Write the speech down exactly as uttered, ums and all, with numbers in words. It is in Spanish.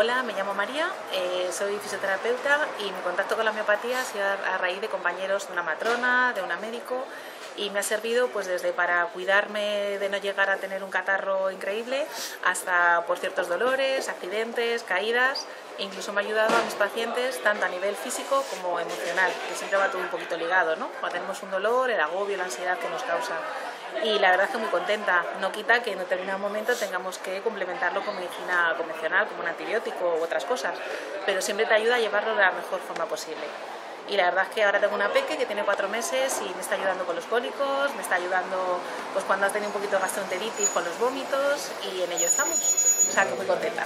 Hola, me llamo María, eh, soy fisioterapeuta y mi contacto con la homeopatía ha sido a raíz de compañeros de una matrona, de una médico, y me ha servido pues desde para cuidarme de no llegar a tener un catarro increíble hasta por ciertos dolores, accidentes, caídas, e incluso me ha ayudado a mis pacientes tanto a nivel físico como emocional, que siempre va todo un poquito ligado, ¿no? Cuando tenemos un dolor, el agobio, la ansiedad que nos causa. Y la verdad es que muy contenta, no quita que en determinado momento tengamos que complementarlo con medicina convencional, como un antibiótico u otras cosas, pero siempre te ayuda a llevarlo de la mejor forma posible. Y la verdad es que ahora tengo una peque que tiene cuatro meses y me está ayudando con los cólicos, me está ayudando pues cuando has tenido un poquito de gastroenteritis con los vómitos y en ello estamos, o sea que muy contenta.